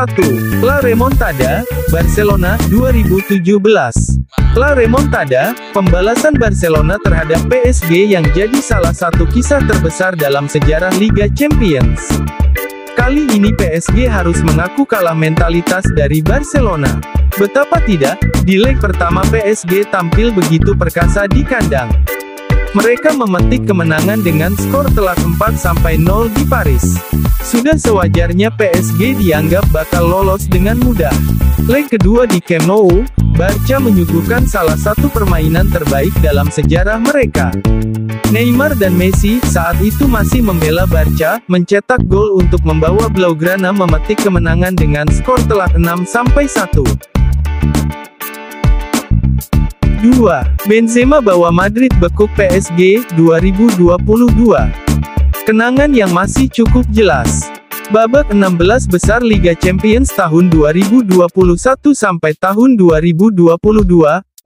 1. La Remontada, Barcelona 2017. La Remontada, pembalasan Barcelona terhadap PSG yang jadi salah satu kisah terbesar dalam sejarah Liga Champions. Kali ini PSG harus mengaku kalah mentalitas dari Barcelona. Betapa tidak, di leg pertama PSG tampil begitu perkasa di kandang. Mereka memetik kemenangan dengan skor telak 4-0 di Paris. Sudah sewajarnya PSG dianggap bakal lolos dengan mudah. Leg kedua di Camp Nou, Barca menyuguhkan salah satu permainan terbaik dalam sejarah mereka. Neymar dan Messi saat itu masih membela Barca, mencetak gol untuk membawa Blaugrana memetik kemenangan dengan skor telak 6-1. 2. Benzema bawa Madrid bekuk PSG, 2022. Kenangan yang masih cukup jelas. Babak 16 besar Liga Champions tahun 2021 sampai tahun 2022,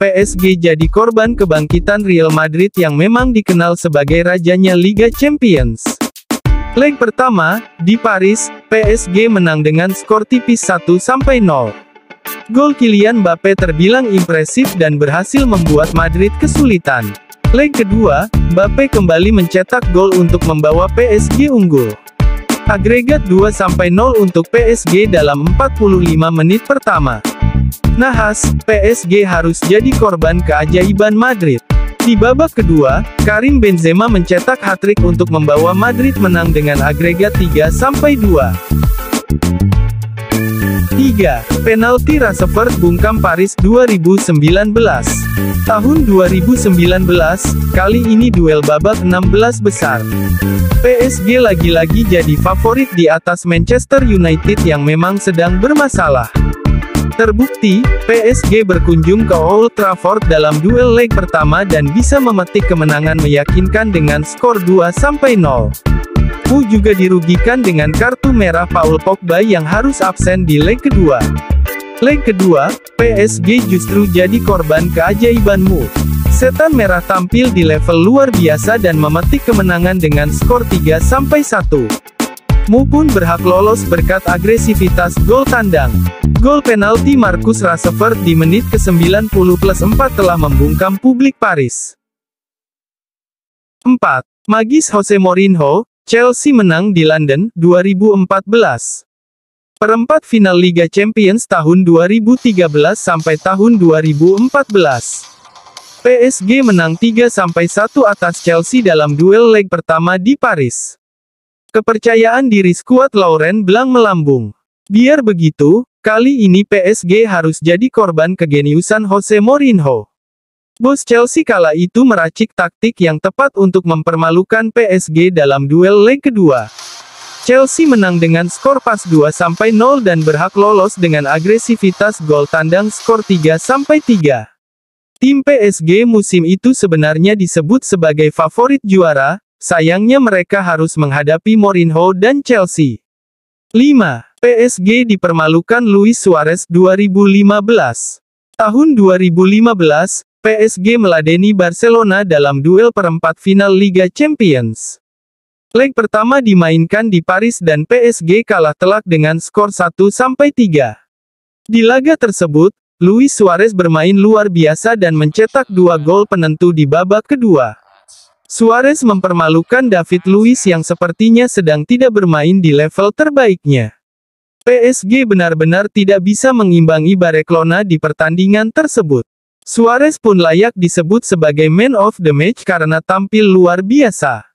PSG jadi korban kebangkitan Real Madrid yang memang dikenal sebagai rajanya Liga Champions. Leg pertama, di Paris, PSG menang dengan skor tipis 1-0. Gol Kylian Mbappe terbilang impresif dan berhasil membuat Madrid kesulitan. Leg kedua, Mbappe kembali mencetak gol untuk membawa PSG unggul. Agregat 2-0 untuk PSG dalam 45 menit pertama. Nahas, PSG harus jadi korban keajaiban Madrid. Di babak kedua, Karim Benzema mencetak hat-trick untuk membawa Madrid menang dengan agregat 3-2. 3. Penalti Rashford bungkam Paris 2019. Tahun 2019, kali ini duel babak 16 besar. PSG lagi-lagi jadi favorit di atas Manchester United yang memang sedang bermasalah. Terbukti, PSG berkunjung ke Old Trafford dalam duel leg pertama dan bisa memetik kemenangan meyakinkan dengan skor 2-0. MU juga dirugikan dengan kartu merah Paul Pogba yang harus absen di leg kedua. Leg kedua, PSG justru jadi korban keajaiban MU. Setan merah tampil di level luar biasa dan memetik kemenangan dengan skor 3-1. MU pun berhak lolos berkat agresivitas gol tandang. Gol penalti Marcus Rashford di menit ke-90+4 telah membungkam publik Paris. 4. Magis Jose Mourinho, Chelsea menang di London, 2014. Perempat final Liga Champions tahun 2013 sampai tahun 2014. PSG menang 3-1 atas Chelsea dalam duel leg pertama di Paris. Kepercayaan diri skuad Laurent Blanc melambung. Biar begitu, kali ini PSG harus jadi korban kegeniusan Jose Mourinho. Bos Chelsea kala itu meracik taktik yang tepat untuk mempermalukan PSG dalam duel leg kedua. Chelsea menang dengan skor pas 2-0 dan berhak lolos dengan agresivitas gol tandang skor 3-3. Tim PSG musim itu sebenarnya disebut sebagai favorit juara, sayangnya mereka harus menghadapi Mourinho dan Chelsea. 5. PSG dipermalukan Luis Suarez 2015. Tahun 2015, PSG meladeni Barcelona dalam duel perempat final Liga Champions. Leg pertama dimainkan di Paris dan PSG kalah telak dengan skor 1-3. Di laga tersebut, Luis Suarez bermain luar biasa dan mencetak 2 gol penentu di babak kedua. Suarez mempermalukan David Luiz yang sepertinya sedang tidak bermain di level terbaiknya. PSG benar-benar tidak bisa mengimbangi Barcelona di pertandingan tersebut. Suarez pun layak disebut sebagai man of the match karena tampil luar biasa.